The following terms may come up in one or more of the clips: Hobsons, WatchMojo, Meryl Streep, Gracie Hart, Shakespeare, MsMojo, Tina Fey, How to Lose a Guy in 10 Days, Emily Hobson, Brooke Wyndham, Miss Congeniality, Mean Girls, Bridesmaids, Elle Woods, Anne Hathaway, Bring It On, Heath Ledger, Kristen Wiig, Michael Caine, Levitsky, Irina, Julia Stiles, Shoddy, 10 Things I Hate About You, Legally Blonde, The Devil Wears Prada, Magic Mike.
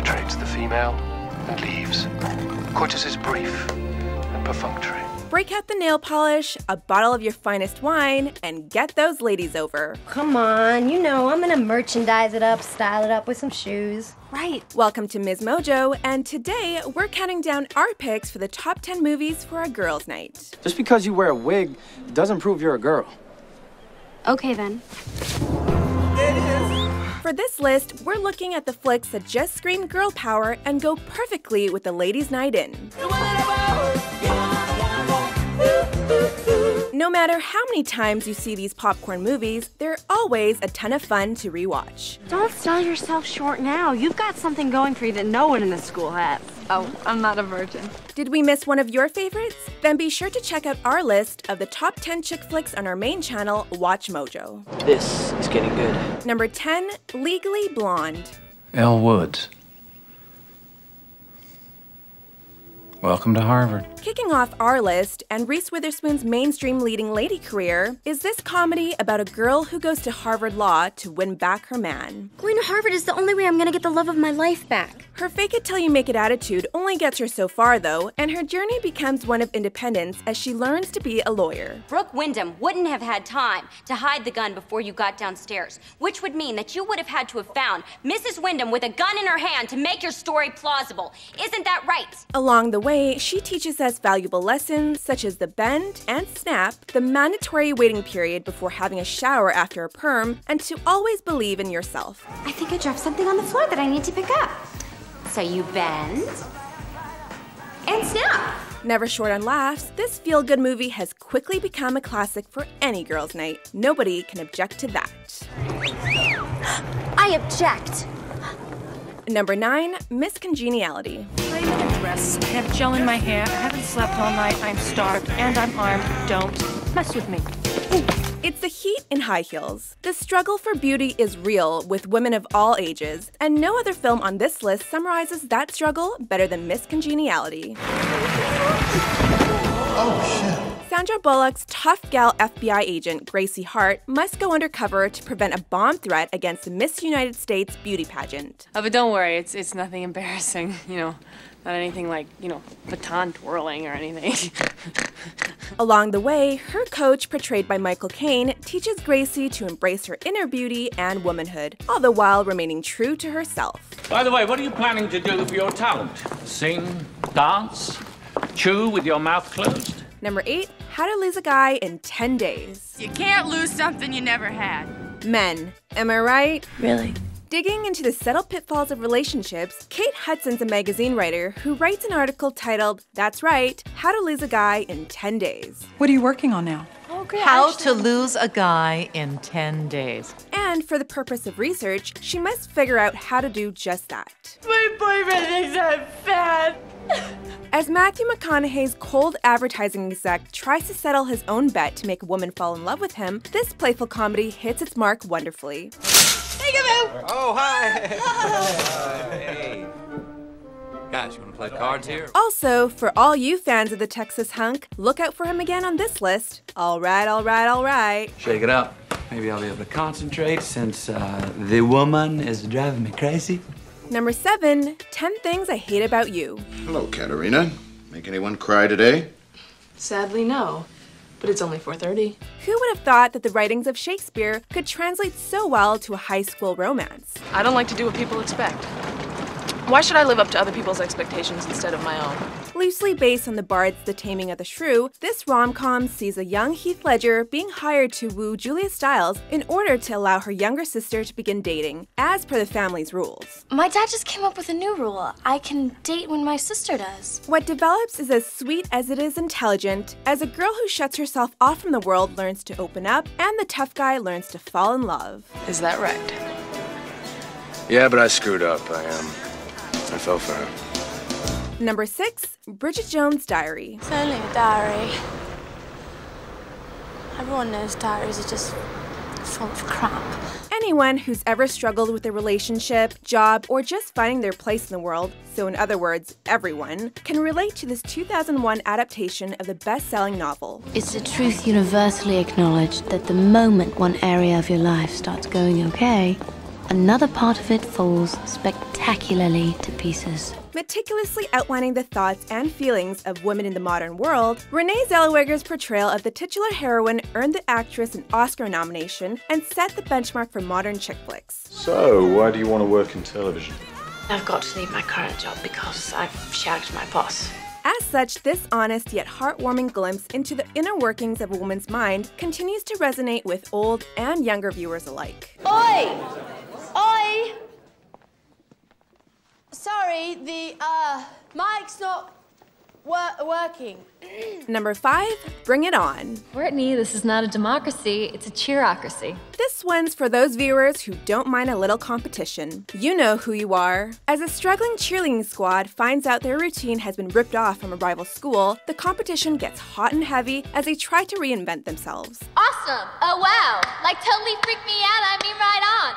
penetrates the female and leaves. Coitus is brief and perfunctory. Break out the nail polish, a bottle of your finest wine, and get those ladies over. Come on, you know, I'm gonna merchandise it up, style it up with some shoes. Right. Welcome to Ms. Mojo, and today we're counting down our picks for the top 10 movies for our girls' night. Just because you wear a wig doesn't prove you're a girl. Okay, then. For this list, we're looking at the flicks that just scream girl power and go perfectly with the ladies' night in. No matter how many times you see these popcorn movies, they're always a ton of fun to rewatch. Don't sell yourself short now. You've got something going for you that no one in this school has. Oh, I'm not a virgin. Did we miss one of your favorites? Then be sure to check out our list of the top 10 chick flicks on our main channel, WatchMojo. This is getting good. Number 10, Legally Blonde. Elle Woods. Welcome to Harvard. Kicking off our list, and Reese Witherspoon's mainstream leading lady career, is this comedy about a girl who goes to Harvard Law to win back her man. Going to Harvard is the only way I'm gonna get the love of my life back. Her fake it till you make it attitude only gets her so far though, and her journey becomes one of independence as she learns to be a lawyer. Brooke Wyndham wouldn't have had time to hide the gun before you got downstairs, which would mean that you would have had to have found Mrs. Wyndham with a gun in her hand to make your story plausible. Isn't that right? Along the way, she teaches us valuable lessons such as the bend and snap, the mandatory waiting period before having a shower after a perm, and to always believe in yourself. I think I dropped something on the floor that I need to pick up. So you bend and snap. Never short on laughs, this feel-good movie has quickly become a classic for any girls' night. Nobody can object to that. I object. Number 9, Miss Congeniality. I'm in a dress, I have gel in my hair, I haven't slept all night, I'm starved, and I'm armed. Don't mess with me. It's the heat in high heels. The struggle for beauty is real with women of all ages, and no other film on this list summarizes that struggle better than Miss Congeniality. Oh, shit. Sandra Bullock's tough gal FBI agent, Gracie Hart, must go undercover to prevent a bomb threat against the Miss United States beauty pageant. Oh, but don't worry, it's nothing embarrassing, you know. Not anything like, you know, baton twirling or anything. Along the way, her coach, portrayed by Michael Caine, teaches Gracie to embrace her inner beauty and womanhood, all the while remaining true to herself. By the way, what are you planning to do for your talent? Sing, dance, chew with your mouth closed? Number 8, How to Lose a Guy in 10 Days. You can't lose something you never had. Men, am I right? Really? Digging into the subtle pitfalls of relationships, Kate Hudson's a magazine writer who writes an article titled, that's right, How to Lose a Guy in 10 Days. What are you working on now? Oh, good. How to Lose a Guy in 10 Days. And for the purpose of research, she must figure out how to do just that. My boyfriend thinks I'm fat. As Matthew McConaughey's cold advertising exec tries to settle his own bet to make a woman fall in love with him, this playful comedy hits its mark wonderfully. Hey, Gaboo! Oh, hi! Oh. Hey. Guys, you wanna play cards here? Also, for all you fans of the Texas hunk, look out for him again on this list. All right, all right, all right. Shake it up. Maybe I'll be able to concentrate since the woman is driving me crazy. Number 7, 10 Things I Hate About You. Hello, Katerina. Make anyone cry today? Sadly, no. But it's only 4:30. Who would have thought that the writings of Shakespeare could translate so well to a high school romance? I don't like to do what people expect. Why should I live up to other people's expectations instead of my own? Loosely based on the Bard's The Taming of the Shrew, this rom-com sees a young Heath Ledger being hired to woo Julia Stiles in order to allow her younger sister to begin dating, as per the family's rules. My dad just came up with a new rule. I can date when my sister does. What develops is as sweet as it is intelligent, as a girl who shuts herself off from the world learns to open up, and the tough guy learns to fall in love. Is that right? Yeah, but I screwed up. I fell for her. Number 6, Bridget Jones's Diary. It's only a diary. Everyone knows diaries are just full of crap. Anyone who's ever struggled with a relationship, job, or just finding their place in the world, so in other words, everyone, can relate to this 2001 adaptation of the best-selling novel. It's a truth universally acknowledged that the moment one area of your life starts going okay, Another part of it falls spectacularly to pieces. Meticulously outlining the thoughts and feelings of women in the modern world, Renee Zellweger's portrayal of the titular heroine earned the actress an Oscar nomination and set the benchmark for modern chick flicks. So, why do you want to work in television? I've got to leave my current job because I've shagged my boss. As such, this honest yet heartwarming glimpse into the inner workings of a woman's mind continues to resonate with old and younger viewers alike. Oi! Oi! Sorry, the mic's not working. Number 5, Bring It On. Courtney, this is not a democracy, it's a cheerocracy. This one's for those viewers who don't mind a little competition. You know who you are. As a struggling cheerleading squad finds out their routine has been ripped off from a rival school, the competition gets hot and heavy as they try to reinvent themselves. Awesome! Oh wow! Like totally freaked me out, I mean right on!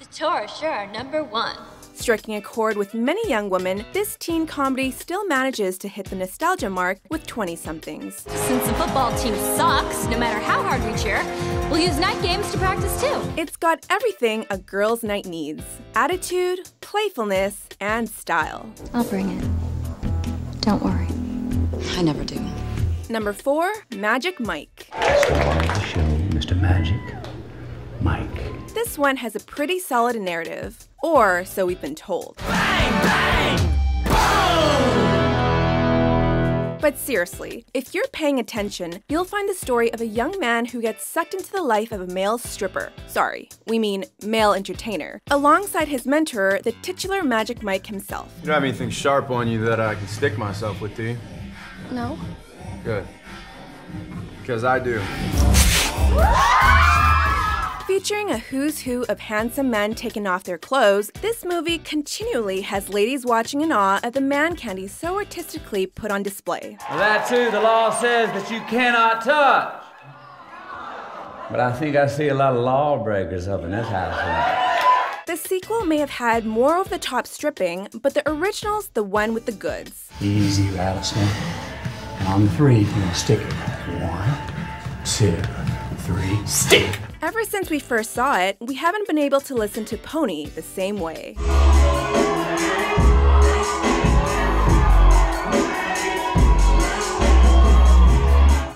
The chores sure are number one. Striking a chord with many young women, this teen comedy still manages to hit the nostalgia mark with 20-somethings. Since the football team sucks, no matter how hard we cheer, we'll use night games to practice too. It's got everything a girl's night needs. Attitude, playfulness, and style. I'll bring it. Don't worry. I never do. Number 4, Magic Mike. So why the show, Mr. Magic Mike? This one has a pretty solid narrative. Or so we've been told. Bang, bang, boom! But seriously, if you're paying attention, you'll find the story of a young man who gets sucked into the life of a male stripper. Sorry, we mean male entertainer, alongside his mentor, the titular Magic Mike himself. You don't have anything sharp on you that I can stick myself with, do you? No. Good. Because I do. Featuring a who's who of handsome men taking off their clothes, this movie continually has ladies watching in awe of the man candy so artistically put on display. Well, that too, the law says that you cannot touch. But I think I see a lot of lawbreakers up in this house. The sequel may have had more over-the-top stripping, but the original's the one with the goods. Easy, rattlesnake. And on the three, you're gonna stick it. 1, 2, 3, stick! Ever since we first saw it, we haven't been able to listen to Pony the same way.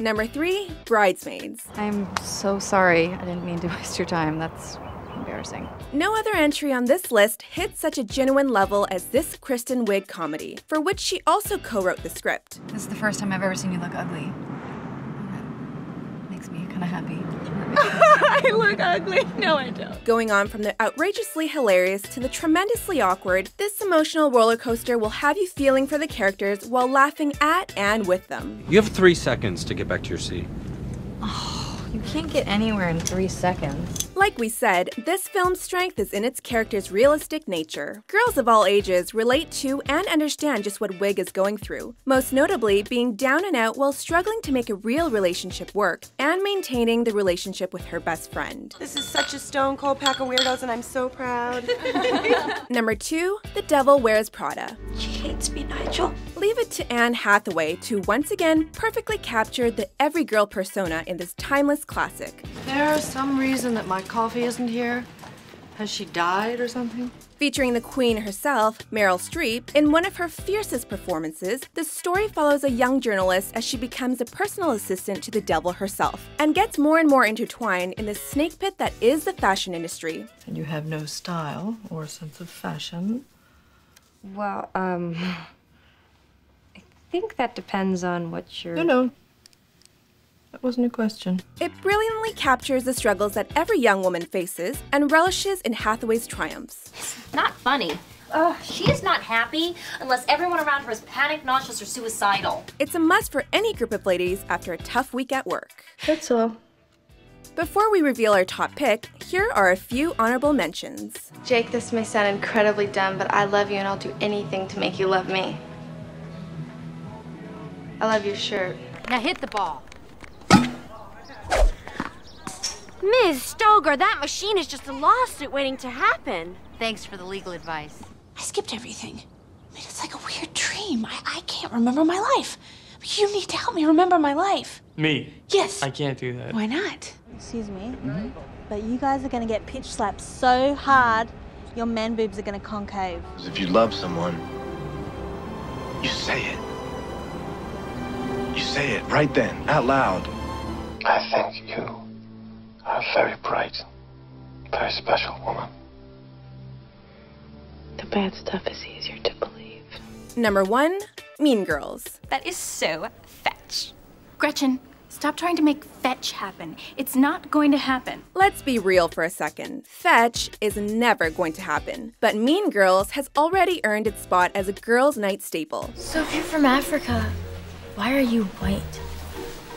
Number 3, Bridesmaids. I'm so sorry. I didn't mean to waste your time. That's embarrassing. No other entry on this list hits such a genuine level as this Kristen Wiig comedy, for which she also co-wrote the script. This is the first time I've ever seen you look ugly. Makes me kind of happy. I look ugly. No, I don't. Going on from the outrageously hilarious to the tremendously awkward, this emotional roller coaster will have you feeling for the characters while laughing at and with them. You have 3 seconds to get back to your seat. Oh, you can't get anywhere in 3 seconds. Like we said, this film's strength is in its character's realistic nature. Girls of all ages relate to and understand just what Wiig is going through, most notably being down and out while struggling to make a real relationship work and maintaining the relationship with her best friend. This is such a stone-cold pack of weirdos and I'm so proud. Number 2, The Devil Wears Prada. She hates me, Nigel. Leave it to Anne Hathaway to once again perfectly capture the every girl persona in this timeless classic. There's some reason that my coffee isn't here? Has she died or something? Featuring the queen herself, Meryl Streep, in one of her fiercest performances, the story follows a young journalist as she becomes a personal assistant to the devil herself, and gets more and more intertwined in the snake pit that is the fashion industry. And you have no style or sense of fashion? Well, I think that depends on what you're... No. That wasn't a question. It brilliantly captures the struggles that every young woman faces and relishes in Hathaway's triumphs. It's not funny. She is not happy unless everyone around her is panicked, nauseous, or suicidal. It's a must for any group of ladies after a tough week at work. That's all. Before we reveal our top pick, here are a few honorable mentions. Jake, this may sound incredibly dumb, but I love you and I'll do anything to make you love me. I love your shirt. Now hit the ball. Ms. Stoger, that machine is just a lawsuit waiting to happen. Thanks for the legal advice. I skipped everything. I mean, it's like a weird dream. I can't remember my life. You need to help me remember my life. Me? Yes. I can't do that. Why not? Excuse me? Mm-hmm. but you guys are going to get pitch slapped so hard, your man boobs are going to concave. If you love someone, you say it. You say it right then, out loud. I think you are a very bright, very special woman. The bad stuff is easier to believe. Number 1, Mean Girls. That is so fetch. Gretchen, stop trying to make fetch happen. It's not going to happen. Let's be real for a second. Fetch is never going to happen. But Mean Girls has already earned its spot as a girls' night staple. So if you're from Africa, why are you white?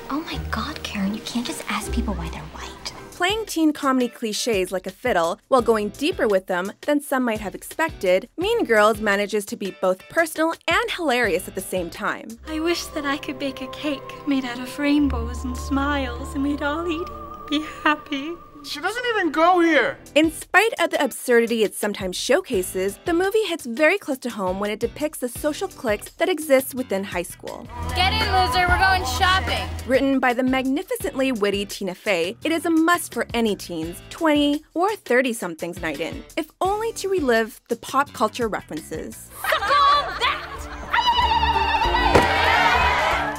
Oh my God, Karen, you can't just ask people why they're white. Playing teen comedy cliches like a fiddle while going deeper with them than some might have expected, Mean Girls manages to be both personal and hilarious at the same time. I wish that I could bake a cake made out of rainbows and smiles and we'd all eat it, be happy. She doesn't even go here! In spite of the absurdity it sometimes showcases, the movie hits very close to home when it depicts the social cliques that exist within high school. Get in, loser! We're going shopping! Written by the magnificently witty Tina Fey, it is a must for any teens, 20 or 30-somethings night in, if only to relive the pop culture references. Suck on that!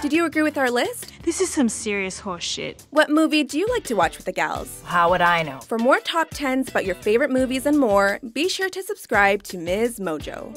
Did you agree with our list? This is some serious horse shit. What movie do you like to watch with the gals? How would I know? For more top 10s about your favorite movies and more, be sure to subscribe to Ms. Mojo.